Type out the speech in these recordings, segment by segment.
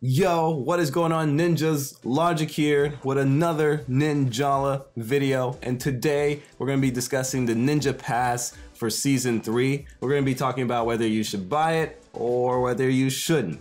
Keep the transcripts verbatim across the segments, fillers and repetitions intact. Yo, what is going on, ninjas? Logic here with another Ninjala video, and today we're going to be discussing the Ninja Pass for season three. We're going to be talking about whether you should buy it or whether you shouldn't.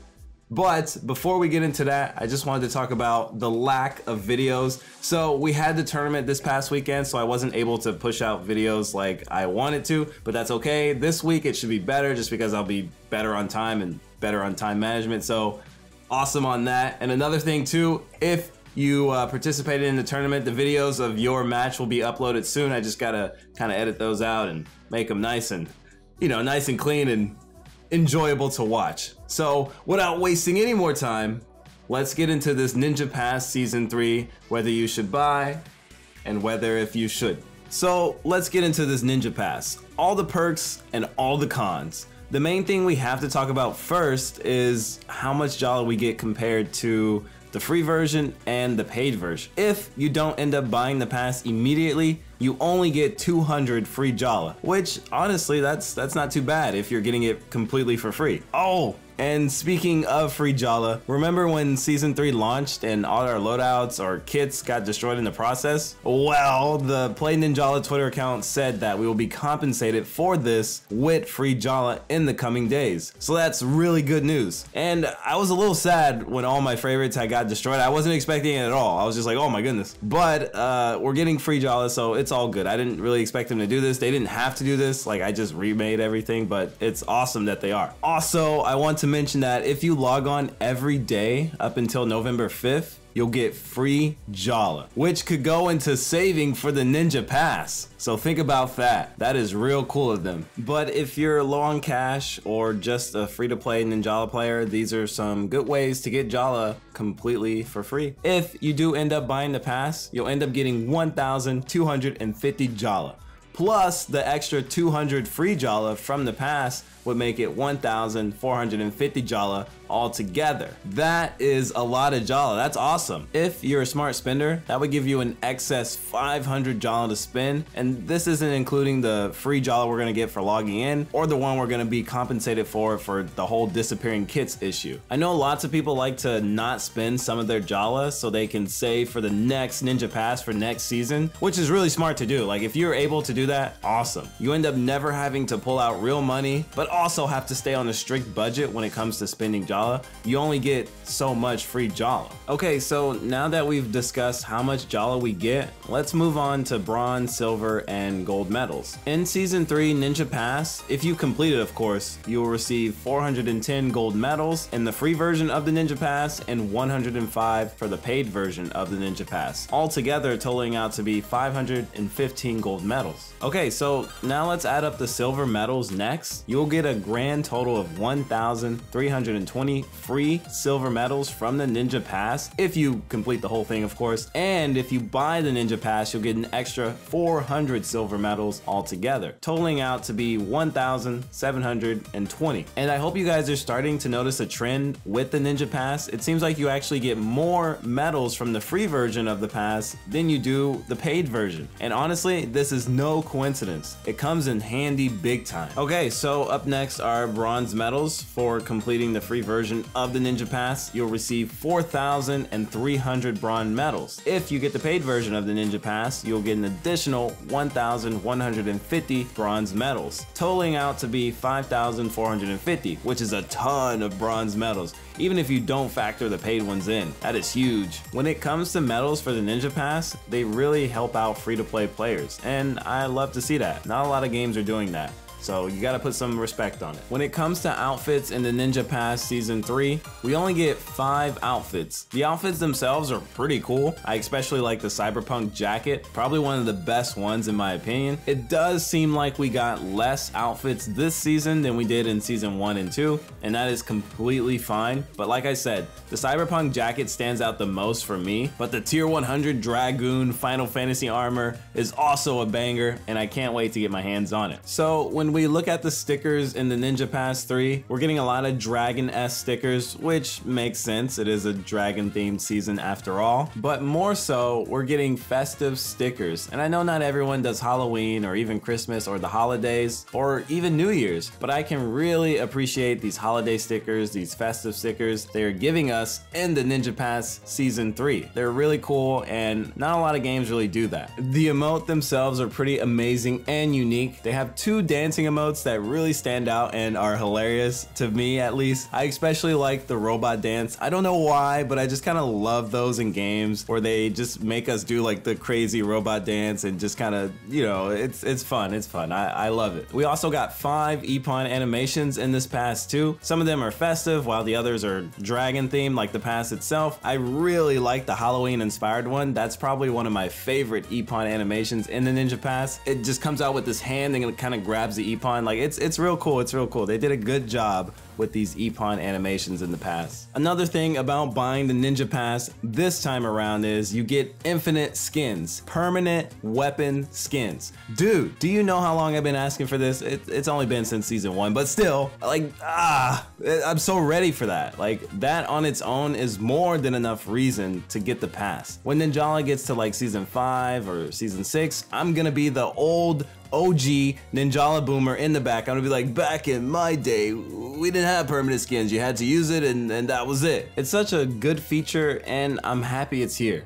But before we get into that, I just wanted to talk about the lack of videos. So we had the tournament this past weekend, so I wasn't able to push out videos like I wanted to, but that's okay. This week it should be better just because I'll be better on time and better on time management. So awesome on that. And another thing too, if you uh, participated in the tournament, the videos of your match will be uploaded soon. I just gotta kind of edit those out and make them nice and, you know, nice and clean and enjoyable to watch. So without wasting any more time, let's get into this Ninja Pass season three, whether you should buy and whether if you should. So let's get into this Ninja Pass, all the perks and all the cons. The main thing we have to talk about first is how much Jala we get compared to the free version and the paid version. If you don't end up buying the pass immediately, you only get two hundred free Jala, which honestly, that's that's not too bad if you're getting it completely for free. Oh, and speaking of free Jala, remember when season three launched and all our loadouts or kits got destroyed in the process? Well, the Play Ninjala Twitter account said that we will be compensated for this with free Jala in the coming days. So that's really good news. And I was a little sad when all my favorites I got destroyed. I wasn't expecting it at all. I was just like, oh my goodness. But uh, we're getting free Jala, so it's It's all good. I didn't really expect them to do this. They didn't have to do this. Like, I just remade everything, but it's awesome that they are. Also, I want to mention that if you log on every day up until November fifth, you'll get free Jala, which could go into saving for the Ninja Pass. So think about that. That is real cool of them. But if you're low on cash or just a free-to-play Ninjala player, these are some good ways to get Jala completely for free. If you do end up buying the pass, you'll end up getting one thousand two hundred fifty Jala. Plus, the extra two hundred free Jala from the pass would make it one thousand four hundred fifty Jala altogether. That is a lot of Jala. That's awesome. If you're a smart spender, that would give you an excess five hundred Jala to spend. And this isn't including the free Jala we're going to get for logging in or the one we're going to be compensated for for the whole disappearing kits issue. I know lots of people like to not spend some of their Jala so they can save for the next Ninja Pass for next season, which is really smart to do. Like, if you're able to do that, awesome. You end up never having to pull out real money, but also have to stay on a strict budget when it comes to spending Jala. You only get so much free Jala. Okay, so now that we've discussed how much Jala we get, let's move on to bronze, silver, and gold medals. In season three Ninja Pass, if you complete it, of course, you will receive four hundred ten gold medals in the free version of the Ninja Pass and one hundred five for the paid version of the Ninja Pass, altogether totaling out to be five hundred fifteen gold medals. Okay, so now let's add up the silver medals next. You'll get a grand total of one thousand three hundred twenty free silver medals from the Ninja Pass if you complete the whole thing, of course, and if you buy the Ninja Pass, you'll get an extra four hundred silver medals altogether, totaling out to be one thousand seven hundred twenty. And I hope you guys are starting to notice a trend with the Ninja Pass. It seems like you actually get more medals from the free version of the pass than you do the paid version, and honestly, this is no coincidence. It comes in handy big time. Okay, so up next are bronze medals for completing the free version version of the Ninja Pass. You'll receive four thousand three hundred bronze medals. If you get the paid version of the Ninja Pass, you'll get an additional one thousand one hundred fifty bronze medals, totaling out to be five thousand four hundred fifty, which is a ton of bronze medals, even if you don't factor the paid ones in. That is huge. When it comes to medals for the Ninja Pass, they really help out free-to-play players, and I love to see that. Not a lot of games are doing that. So you gotta put some respect on it. When it comes to outfits in the Ninja Pass season three, we only get five outfits. The outfits themselves are pretty cool. I especially like the cyberpunk jacket, probably one of the best ones in my opinion. It does seem like we got less outfits this season than we did in season one and two, and that is completely fine. But like I said, the cyberpunk jacket stands out the most for me, but the tier one hundred Dragoon Final Fantasy armor is also a banger, and I can't wait to get my hands on it. So when when we look at the stickers in the Ninja Pass three, we're getting a lot of dragon-esque stickers, which makes sense. It is a dragon-themed season after all. But more so, we're getting festive stickers. And I know not everyone does Halloween or even Christmas or the holidays or even New Year's, but I can really appreciate these holiday stickers, these festive stickers they're giving us in the Ninja Pass Season three. They're really cool, and not a lot of games really do that. The emote themselves are pretty amazing and unique. They have two dancing emotes that really stand out and are hilarious, to me at least. I especially like the robot dance. I don't know why, but I just kind of love those in games where they just make us do like the crazy robot dance and just kind of, you know, it's it's fun, it's fun. I, I love it. We also got five Epaun animations in this pass too. Some of them are festive while the others are dragon themed like the pass itself. I really like the Halloween inspired one. That's probably one of my favorite Epaun animations in the Ninja Pass. It just comes out with this hand and it kind of grabs the Epaun. Like it's it's real cool, it's real cool. They did a good job with these Epaun animations in the pass. Another thing about buying the Ninja Pass this time around is you get infinite skins, permanent weapon skins. Dude, do you know how long I've been asking for this? It, it's only been since season one, but still, like, ah, I'm so ready for that. Like, that on its own is more than enough reason to get the pass. When Ninjala gets to like season five or season six, I'm gonna be the old O G Ninjala boomer in the back. I'm gonna be like, back in my day, we didn't have permanent skins. You had to use it and, and that was it. It's such a good feature and I'm happy it's here.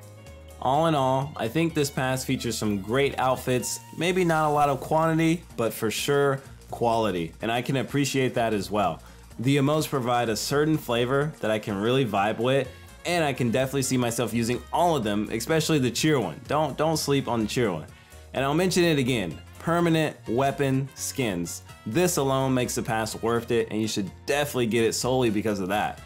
All in all, I think this pass features some great outfits. Maybe not a lot of quantity, but for sure quality. And I can appreciate that as well. The emotes provide a certain flavor that I can really vibe with. And I can definitely see myself using all of them, especially the cheer one. Don't, don't sleep on the cheer one. And I'll mention it again. Permanent weapon skins. This alone makes the pass worth it, and you should definitely get it solely because of that.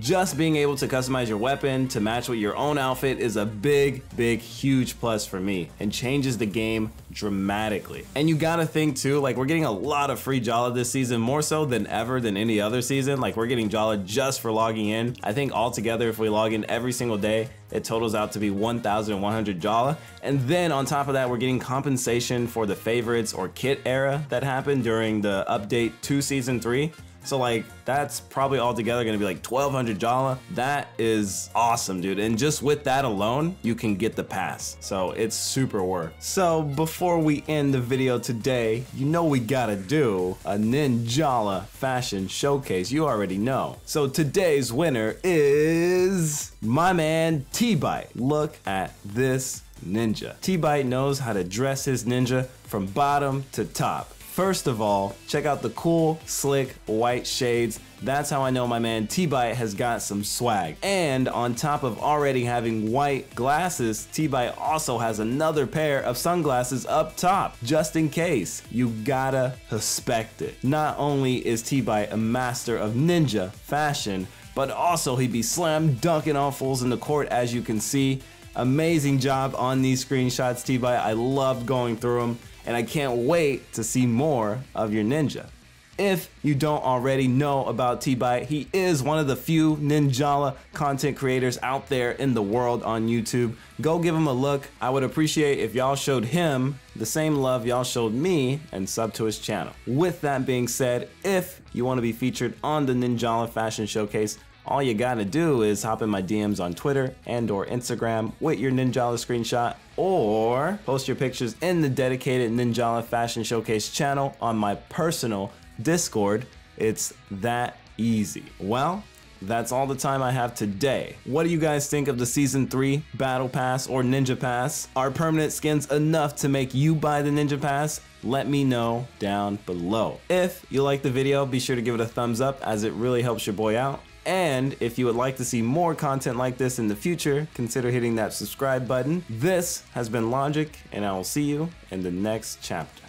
Just being able to customize your weapon to match with your own outfit is a big, big, huge plus for me and changes the game dramatically. And you gotta think too, like we're getting a lot of free Jala this season, more so than ever than any other season. Like we're getting Jala just for logging in. I think altogether, if we log in every single day, it totals out to be one thousand one hundred Jala. And then on top of that, we're getting compensation for the favorites or kit era that happened during the update to season three. So like, that's probably altogether gonna be like twelve hundred Jala. That is awesome, dude. And just with that alone, you can get the pass. So it's super worth. So before we end the video today, you know we gotta do a Ninjala fashion showcase. You already know. So today's winner is my man T-Byte. Look at this ninja. T-Byte knows how to dress his ninja from bottom to top. First of all, check out the cool, slick, white shades. That's how I know my man T-Byte has got some swag. And on top of already having white glasses, T-Byte also has another pair of sunglasses up top, just in case. You gotta respect it. Not only is T-Byte a master of ninja fashion, but also he be slam dunking on fools in the court, as you can see. Amazing job on these screenshots, T-Byte. I loved going through them. And I can't wait to see more of your ninja. If you don't already know about T-Byte, he is one of the few Ninjala content creators out there in the world on YouTube. Go give him a look. I would appreciate if y'all showed him the same love y'all showed me and sub to his channel. With that being said, if you want to be featured on the Ninjala Fashion Showcase, all you gotta do is hop in my D Ms on Twitter and or Instagram with your Ninjala screenshot, or post your pictures in the dedicated Ninjala Fashion Showcase channel on my personal Discord. It's that easy. Well, that's all the time I have today. What do you guys think of the season three battle pass or ninja pass? Are permanent skins enough to make you buy the ninja pass? Let me know down below. If you like the video, be sure to give it a thumbs up as it really helps your boy out. And if you would like to see more content like this in the future, consider hitting that subscribe button. This has been Logic, and I will see you in the next chapter.